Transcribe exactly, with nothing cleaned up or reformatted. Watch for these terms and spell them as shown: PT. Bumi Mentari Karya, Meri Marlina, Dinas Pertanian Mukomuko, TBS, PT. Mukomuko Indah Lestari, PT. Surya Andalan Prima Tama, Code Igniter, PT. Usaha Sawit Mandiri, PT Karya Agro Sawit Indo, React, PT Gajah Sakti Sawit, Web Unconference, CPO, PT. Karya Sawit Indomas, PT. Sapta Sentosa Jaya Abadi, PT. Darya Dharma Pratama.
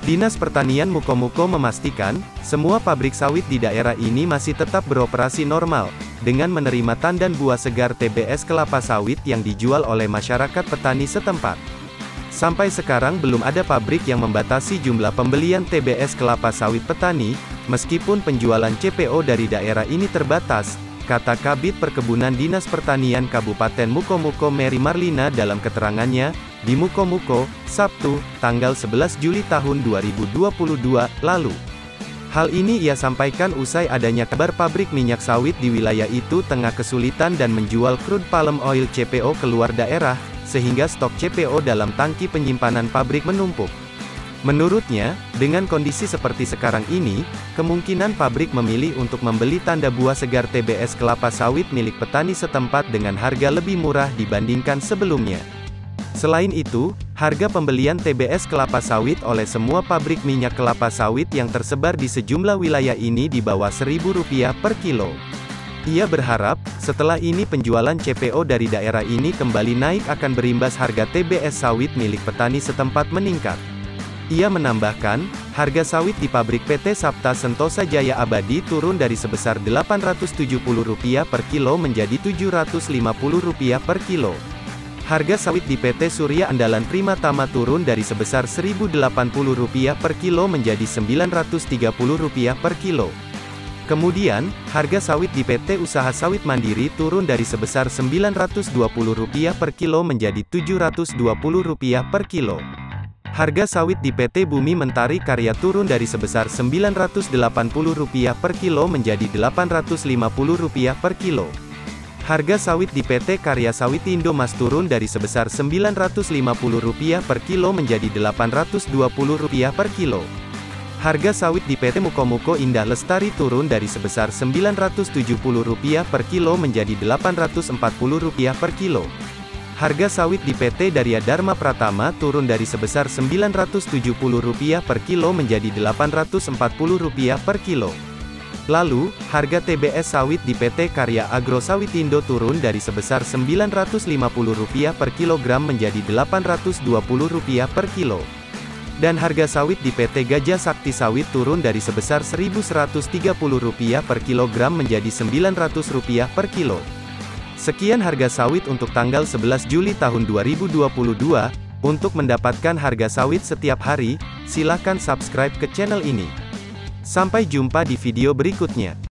Dinas Pertanian Mukomuko memastikan, semua pabrik sawit di daerah ini masih tetap beroperasi normal, dengan menerima tandan buah segar T B S kelapa sawit yang dijual oleh masyarakat petani setempat. Sampai sekarang belum ada pabrik yang membatasi jumlah pembelian T B S kelapa sawit petani, meskipun penjualan C P O dari daerah ini terbatas, kata Kabid Perkebunan Dinas Pertanian Kabupaten Mukomuko Meri Marlina dalam keterangannya, di Mukomuko, Sabtu, tanggal sebelas Juli tahun dua ribu dua puluh dua, lalu. Hal ini ia sampaikan usai adanya kabar pabrik minyak sawit di wilayah itu tengah kesulitan dan menjual crude palm oil C P O keluar daerah, sehingga stok C P O dalam tangki penyimpanan pabrik menumpuk. Menurutnya, dengan kondisi seperti sekarang ini, kemungkinan pabrik memilih untuk membeli tanda buah segar T B S kelapa sawit milik petani setempat dengan harga lebih murah dibandingkan sebelumnya. Selain itu, harga pembelian T B S kelapa sawit oleh semua pabrik minyak kelapa sawit yang tersebar di sejumlah wilayah ini di bawah seribu rupiah per kilo. Ia berharap, setelah ini penjualan C P O dari daerah ini kembali naik akan berimbas harga T B S sawit milik petani setempat meningkat. Ia menambahkan, harga sawit di pabrik P T. Sapta Sentosa Jaya Abadi turun dari sebesar delapan ratus tujuh puluh rupiah per kilo menjadi tujuh ratus lima puluh rupiah per kilo. Harga sawit di P T. Surya Andalan Prima Tama turun dari sebesar seribu delapan puluh rupiah per kilo menjadi sembilan ratus tiga puluh rupiah per kilo. Kemudian, harga sawit di P T. Usaha Sawit Mandiri turun dari sebesar sembilan ratus dua puluh rupiah per kilo menjadi tujuh ratus dua puluh rupiah per kilo. Harga sawit di P T. Bumi Mentari Karya turun dari sebesar sembilan ratus delapan puluh rupiah per kilo menjadi delapan ratus lima puluh rupiah per kilo. Harga sawit di P T. Karya Sawit Indomas turun dari sebesar sembilan ratus lima puluh rupiah per kilo menjadi delapan ratus dua puluh rupiah per kilo. Harga sawit di P T. Mukomuko Indah Lestari turun dari sebesar sembilan ratus tujuh puluh rupiah per kilo menjadi delapan ratus empat puluh rupiah per kilo. Harga sawit di P T. Darya Dharma Pratama turun dari sebesar sembilan ratus tujuh puluh rupiah per kilo menjadi delapan ratus empat puluh rupiah per kilo. Lalu, harga T B S sawit di P T. Karya Agro Sawit Indo turun dari sebesar sembilan ratus lima puluh rupiah per kilogram menjadi delapan ratus dua puluh rupiah per kilo. Dan harga sawit di P T. Gajah Sakti Sawit turun dari sebesar seribu seratus tiga puluh rupiah per kilogram menjadi sembilan ratus rupiah per kilo. Sekian harga sawit untuk tanggal sebelas Juli tahun dua ribu dua puluh dua. Untuk mendapatkan harga sawit setiap hari, silakan subscribe ke channel ini. Sampai jumpa di video berikutnya.